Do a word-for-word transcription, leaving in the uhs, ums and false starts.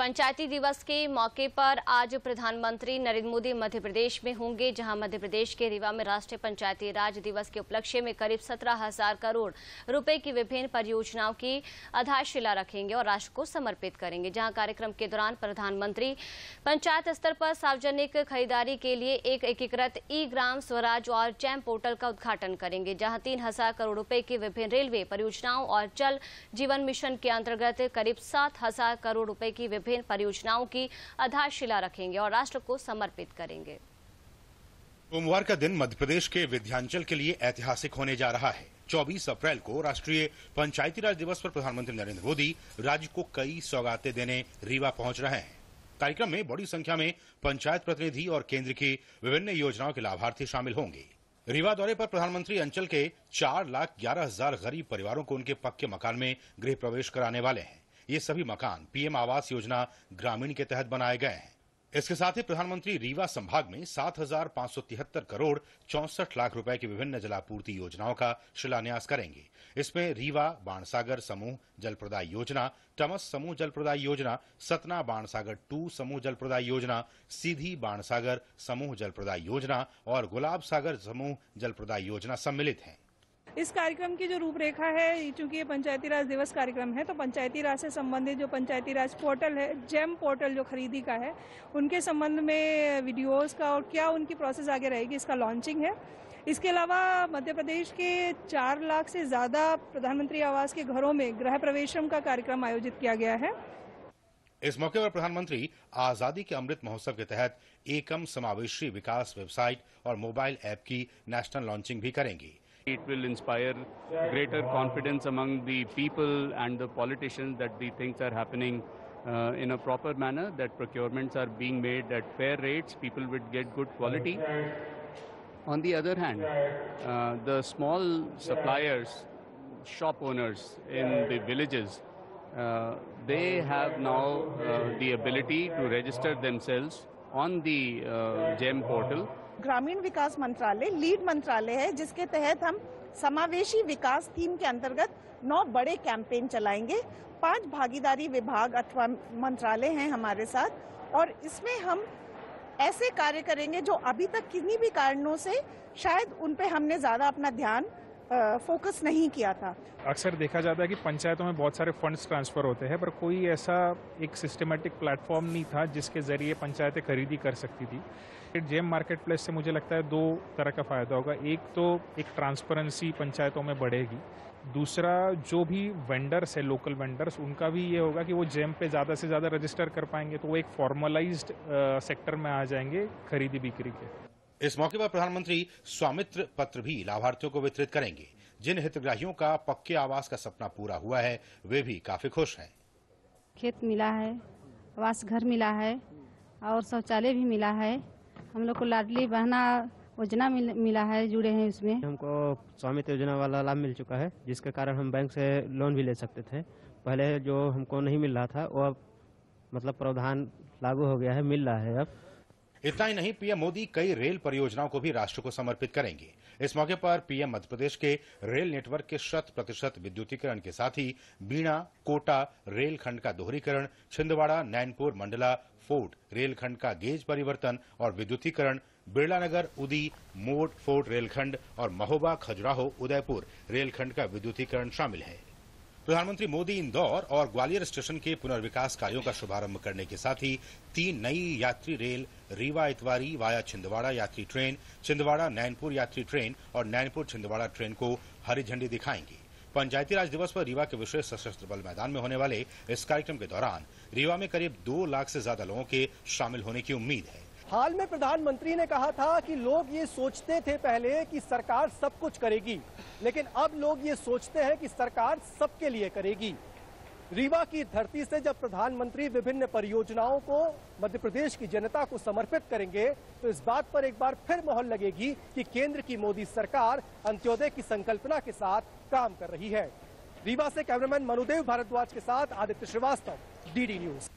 पंचायती दिवस के मौके पर आज प्रधानमंत्री नरेंद्र मोदी मध्य प्रदेश में होंगे, जहां मध्य प्रदेश के रीवा में राष्ट्रीय पंचायती राज दिवस के उपलक्ष्य में करीब सत्रह हजार करोड़ रुपए की विभिन्न परियोजनाओं की आधारशिला रखेंगे और राष्ट्र को समर्पित करेंगे। जहां कार्यक्रम के दौरान प्रधानमंत्री पंचायत स्तर पर सार्वजनिक खरीदारी के लिए एक एकीकृत ई ग्राम स्वराज और जेम पोर्टल का उद्घाटन करेंगे, जहाँ तीन हजार करोड़ रुपए की विभिन्न रेलवे परियोजनाओं और जल जीवन मिशन के अंतर्गत करीब सात हजार करोड़ रुपए की विभिन्न परियोजनाओं की आधारशिला रखेंगे और राष्ट्र को समर्पित करेंगे। सोमवार का दिन मध्य प्रदेश के विंध्याचल के लिए ऐतिहासिक होने जा रहा है। चौबीस अप्रैल को राष्ट्रीय पंचायती राज दिवस पर प्रधानमंत्री नरेंद्र मोदी राज्य को कई सौगातें देने रीवा पहुंच रहे हैं। कार्यक्रम में बड़ी संख्या में पंचायत प्रतिनिधि और केंद्र की विभिन्न योजनाओं के लाभार्थी शामिल होंगे। रीवा दौरे पर प्रधानमंत्री अंचल के चार लाख ग्यारह हजार गरीब परिवारों को उनके पक्के मकान में गृह प्रवेश कराने वाले हैं। ये सभी मकान पीएम आवास योजना ग्रामीण के तहत बनाए गए हैं। इसके साथ ही प्रधानमंत्री रीवा संभाग में सात हजार पाँच सौ तिहत्तर करोड़ चौसठ लाख रुपए की विभिन्न जलापूर्ति योजनाओं का शिलान्यास करेंगे। इसमें रीवा बाणसागर समूह जल प्रदाय योजना, टमस समूह जल प्रदाय योजना, सतना बाणसागर टू समूह जल प्रदाय योजना, सीधी बाणसागर समूह जल प्रदाय योजना और गुलाब सागर समूह जल प्रदाय योजना सम्मिलित है। इस कार्यक्रम की जो रूपरेखा है, चूंकि ये पंचायती राज दिवस कार्यक्रम है, तो पंचायती राज से संबंधित जो पंचायती राज पोर्टल है, जेम पोर्टल जो खरीदी का है, उनके संबंध में वीडियोस का और क्या उनकी प्रोसेस आगे रहेगी, इसका लॉन्चिंग है। इसके अलावा मध्य प्रदेश के चार लाख से ज्यादा प्रधानमंत्री आवास के घरों में गृह प्रवेशम का कार्यक्रम आयोजित किया गया है। इस मौके पर प्रधानमंत्री आजादी के अमृत महोत्सव के तहत एकम समावेशी विकास वेबसाइट और मोबाइल ऐप की नेशनल लॉन्चिंग भी करेंगे। It will inspire greater confidence among the people and the politicians that the things are happening uh, in a proper manner, that procurements are being made at fair rates, people would get good quality. On the other hand, uh, the small suppliers, shop owners in the villages, uh, they have now uh, the ability to register themselves on the uh, GEM portal. ग्रामीण विकास मंत्रालय lead मंत्रालय है, जिसके तहत हम समावेशी विकास theme के अंतर्गत नौ बड़े कैंपेन चलाएंगे। पांच भागीदारी विभाग अथवा मंत्रालय हैं हमारे साथ, और इसमें हम ऐसे कार्य करेंगे जो अभी तक किन्हीं भी कारणों से शायद उन पे हमने ज्यादा अपना ध्यान फोकस नहीं किया था। अक्सर देखा जाता है कि पंचायतों में बहुत सारे फंड्स ट्रांसफर होते हैं, पर कोई ऐसा एक सिस्टमेटिक प्लेटफॉर्म नहीं था जिसके जरिए पंचायतें खरीदी कर सकती थी। जेम मार्केट प्लेस से मुझे लगता है दो तरह का फायदा होगा। एक तो एक ट्रांसपेरेंसी पंचायतों में बढ़ेगी, दूसरा जो भी वेंडर्स है, लोकल वेंडर्स, उनका भी ये होगा कि वो जेम पे ज़्यादा से ज़्यादा रजिस्टर कर पाएंगे, तो वो एक फॉर्मलाइज्ड सेक्टर में आ जाएंगे खरीदी बिक्री के। इस मौके पर प्रधानमंत्री स्वामित्व पत्र भी लाभार्थियों को वितरित करेंगे। जिन हितग्राहियों का पक्के आवास का सपना पूरा हुआ है, वे भी काफी खुश हैं। खेत मिला है, आवास घर मिला है और शौचालय भी मिला है। हम लोग को लाडली बहना योजना मिला है, जुड़े हैं इसमें। हमको स्वामित्व योजना वाला लाभ मिल चुका है, जिसके कारण हम बैंक से लोन भी ले सकते थे। पहले जो हमको नहीं मिल रहा था, वो अब मतलब प्रावधान लागू हो गया है, मिल रहा है अब। इतना ही नहीं, पीएम मोदी कई रेल परियोजनाओं को भी राष्ट्र को समर्पित करेंगे। इस मौके पर पीएम मध्य प्रदेश के रेल नेटवर्क के शत प्रतिशत विद्युतीकरण के साथ ही बीना कोटा रेलखंड का दोहरीकरण, छिंदवाड़ा नैनपुर मंडला फोर्ट रेलखंड का गेज परिवर्तन और विद्युतीकरण, बिड़ला नगर उदी मोड फोर्ट रेलखंड और महोबा खजुराहो उदयपुर रेलखंड का विद्युतीकरण शामिल है। प्रधानमंत्री मोदी इंदौर और ग्वालियर स्टेशन के पुनर्विकास कार्यों का शुभारंभ करने के साथ ही तीन नई यात्री रेल रीवा इतवारी वाया छिंदवाड़ा यात्री ट्रेन, छिंदवाड़ा नैनपुर यात्री ट्रेन और नैनपुर छिंदवाड़ा ट्रेन को हरी झंडी दिखाएंगे। पंचायती राज दिवस पर रीवा के विशेष सशस्त्र बल मैदान में होने वाले इस कार्यक्रम के दौरान रीवा में करीब दो लाख से ज्यादा लोगों के शामिल होने की उम्मीद है। हाल में प्रधानमंत्री ने कहा था कि लोग ये सोचते थे पहले कि सरकार सब कुछ करेगी, लेकिन अब लोग ये सोचते हैं कि सरकार सबके लिए करेगी। रीवा की धरती से जब प्रधानमंत्री विभिन्न परियोजनाओं को मध्य प्रदेश की जनता को समर्पित करेंगे, तो इस बात पर एक बार फिर मोहर लगेगी कि केंद्र की मोदी सरकार अंत्योदय की संकल्पना के साथ काम कर रही है। रीवा से कैमरामैन मनुदेव भारद्वाज के साथ Aditya Srivastava, D D news.